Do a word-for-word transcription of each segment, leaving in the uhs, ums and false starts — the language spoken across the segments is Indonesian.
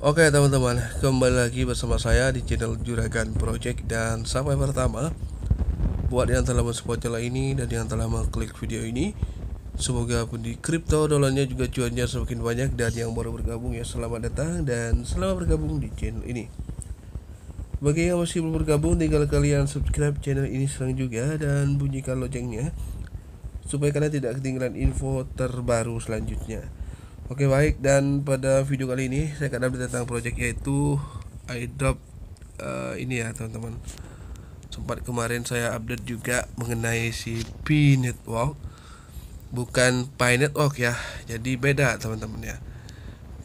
Oke teman-teman, kembali lagi bersama saya di channel Juragan Project. Dan sampai pertama, buat yang telah mensupport channel ini dan yang telah mengklik video ini, semoga di kripto dolarnya juga cuannya semakin banyak. Dan yang baru bergabung ya, selamat datang dan selamat bergabung di channel ini. Bagi yang masih belum bergabung, tinggal kalian subscribe channel ini sekarang juga dan bunyikan loncengnya supaya kalian tidak ketinggalan info terbaru selanjutnya. Oke baik, dan pada video kali ini saya akan update tentang project yaitu airdrop uh, ini ya teman-teman. Sempat kemarin saya update juga mengenai si Pi Network, bukan Pi Network ya. Jadi beda teman-teman ya.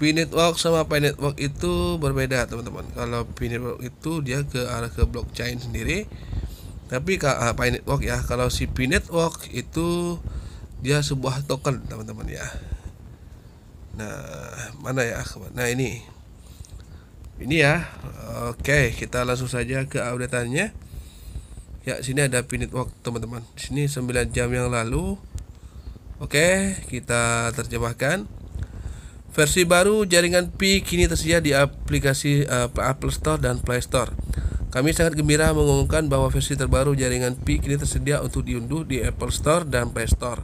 Pi Network sama Pi Network itu berbeda teman-teman. Kalau Pi Network itu dia ke arah ke blockchain sendiri. Tapi uh, Pi Network ya, kalau si Pi Network itu dia sebuah token teman-teman ya. Nah, mana ya? Nah, ini Ini ya. Oke, kita langsung saja ke update-annya. Ya, sini ada Pi Network teman-teman. Sini sembilan jam yang lalu. Oke, kita terjemahkan. Versi baru jaringan Pi kini tersedia di aplikasi uh, Apple Store dan Play Store. Kami sangat gembira mengumumkan bahwa versi terbaru jaringan Pi kini tersedia untuk diunduh di Apple Store dan Play Store.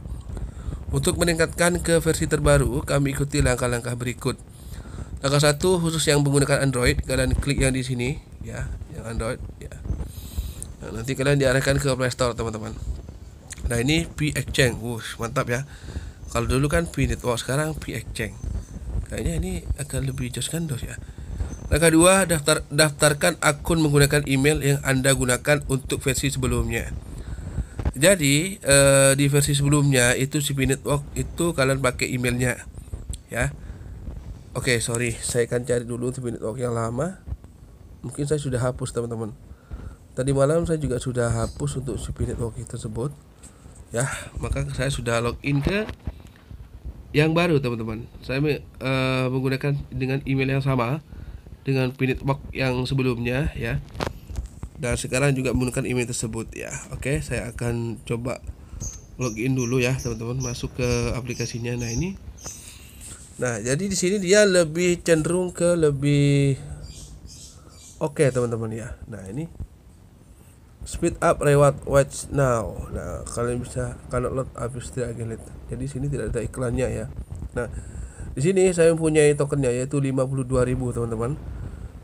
Untuk meningkatkan ke versi terbaru, kami ikuti langkah-langkah berikut. Langkah satu, khusus yang menggunakan Android, kalian klik yang di sini, ya, yang Android, ya. Nah, nanti kalian diarahkan ke Play Store, teman-teman. Nah, ini P X Exchange, wush, mantap ya. Kalau dulu kan Pi Network, sekarang P X Exchange. Kayaknya ini akan lebih jos kan dos ya. Langkah dua, daftar daftarkan akun menggunakan email yang Anda gunakan untuk versi sebelumnya. Jadi eh, di versi sebelumnya itu si Pi Network itu kalian pakai emailnya ya. Oke, sorry, saya akan cari dulu untuk Pi Network yang lama. Mungkin saya sudah hapus teman-teman. Tadi malam saya juga sudah hapus untuk si Pi Network tersebut ya. Maka saya sudah login ke yang baru teman-teman. Saya eh, menggunakan dengan email yang sama dengan Pi Network yang sebelumnya ya. Dan sekarang juga menggunakan email tersebut ya. Oke, saya akan coba login dulu ya teman-teman, masuk ke aplikasinya. Nah ini, nah jadi di sini dia lebih cenderung ke lebih oke teman-teman ya. Nah ini speed up reward watch now. Nah kalian bisa kalau load habis tidak agak late. Jadi sini tidak ada iklannya ya. Nah di sini saya mempunyai tokennya yaitu lima puluh dua ribu teman-teman.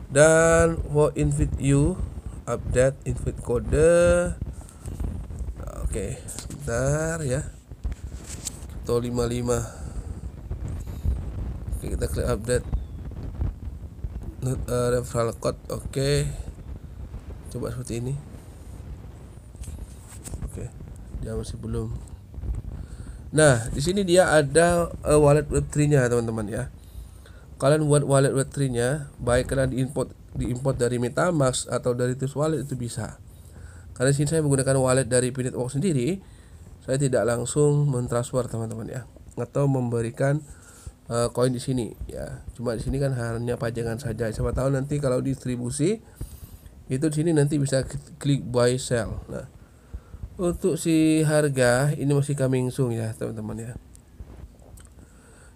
Dan for invite you update invite kode. Oke, sebentar ya. Crypto lima puluh lima. Oke, kita klik update. Not uh, referral code. Oke. Coba seperti ini. Oke. Dia masih belum. Nah, di sini dia ada uh, wallet web tiga-nya teman-teman ya. Kalian buat wallet web tiga-nya, baik kalian diimport diimport dari metamask atau dari Trust Wallet itu bisa. Karena sini saya menggunakan wallet dari Pi Network sendiri, saya tidak langsung mentransfer teman-teman ya, atau memberikan koin uh, di sini ya. Cuma di sini kan hanya pajangan saja. Siapa tahu nanti kalau distribusi itu di sini nanti bisa klik buy sell. Nah untuk si harga ini masih coming soon ya teman-teman ya.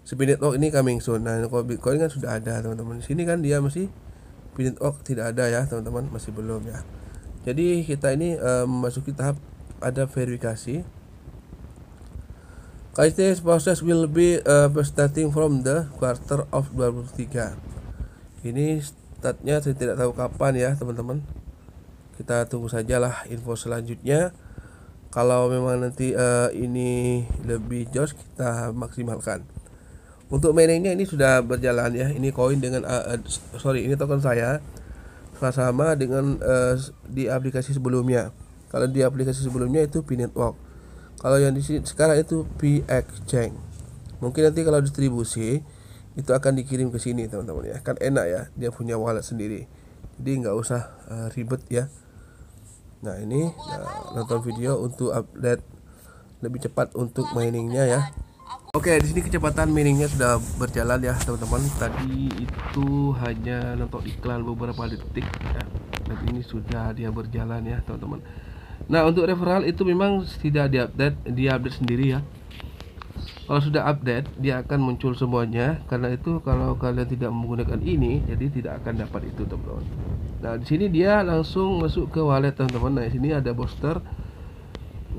Si Pi Network ini coming soon. Nah kalau Bitcoin kan sudah ada teman-teman. Di sini kan dia masih Pi Network tidak ada ya teman-teman, masih belum ya. Jadi kita ini um, memasuki tahap ada verifikasi. This process will be uh, starting from the quarter of dua ribu dua puluh tiga. Ini startnya saya tidak tahu kapan ya teman-teman. Kita tunggu sajalah info selanjutnya. Kalau memang nanti uh, ini lebih jos kita maksimalkan. Untuk miningnya ini sudah berjalan ya. Ini koin dengan uh, uh, sorry ini token saya sama dengan uh, di aplikasi sebelumnya. Kalau di aplikasi sebelumnya itu Pi Network. Kalau yang di sini sekarang itu P X Chain. Mungkin nanti kalau distribusi itu akan dikirim ke sini teman-teman ya. Kan enak ya, dia punya wallet sendiri. Jadi nggak usah uh, ribet ya. Nah ini uh, nonton video untuk update lebih cepat untuk miningnya ya. Oke, di sini kecepatan miningnya sudah berjalan ya teman-teman. Tadi itu hanya nonton iklan beberapa detik ya. Dan ini sudah dia berjalan ya teman-teman. Nah untuk referral itu memang tidak diupdate, diupdate sendiri ya. Kalau sudah update, dia akan muncul semuanya. Karena itu kalau kalian tidak menggunakan ini, jadi tidak akan dapat itu, teman-teman. Nah, di sini dia langsung masuk ke wallet, teman-teman. Nah, di sini ada booster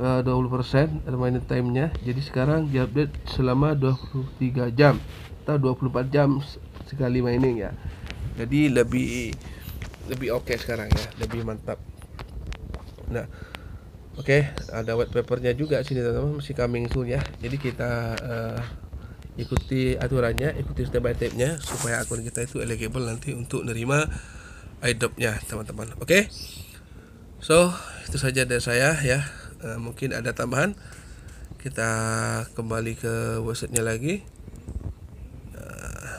uh, dua puluh persen remaining time-nya. Jadi sekarang di update selama dua puluh tiga jam atau dua puluh empat jam sekali mining ya. Jadi lebih lebih oke okay sekarang ya, lebih mantap. Nah, oke, okay, ada white papernya juga sini teman-teman, masih coming soon ya. Jadi kita uh, ikuti aturannya, ikuti step by stepnya supaya akun kita itu eligible nanti untuk nerima airdropnya teman-teman. Oke, okay? So itu saja dari saya ya. Uh, mungkin ada tambahan, kita kembali ke websitenya lagi, uh,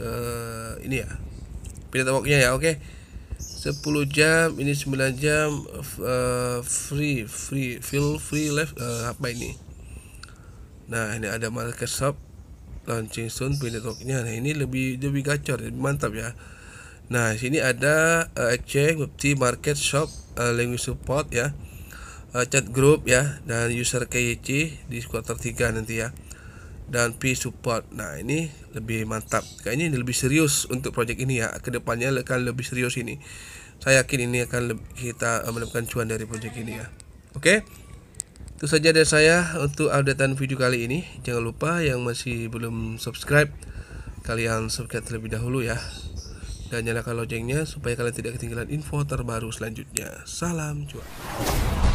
ke ini ya, pilih temboknya ya. Oke. Okay? sepuluh jam, ini sembilan jam, uh, free, free, feel free live, uh, apa ini? Nah, ini ada market shop, launching soon, Pi Networknya. Nah, ini lebih lebih gacor, lebih mantap ya. Nah, sini ada uh, exchange, website, market shop, uh, language support ya, uh, chat group ya, dan user K Y C di quarter tiga nanti ya, dan P support. Nah, ini lebih mantap. Kayaknya ini lebih serius untuk project ini ya. Kedepannya akan lebih serius ini. Saya yakin ini akan lebih, kita mendapatkan cuan dari project ini ya. Oke, okay? Itu saja dari saya untuk updatean video kali ini. Jangan lupa yang masih belum subscribe, kalian subscribe terlebih dahulu ya. Dan nyalakan loncengnya supaya kalian tidak ketinggalan info terbaru selanjutnya. Salam cuan.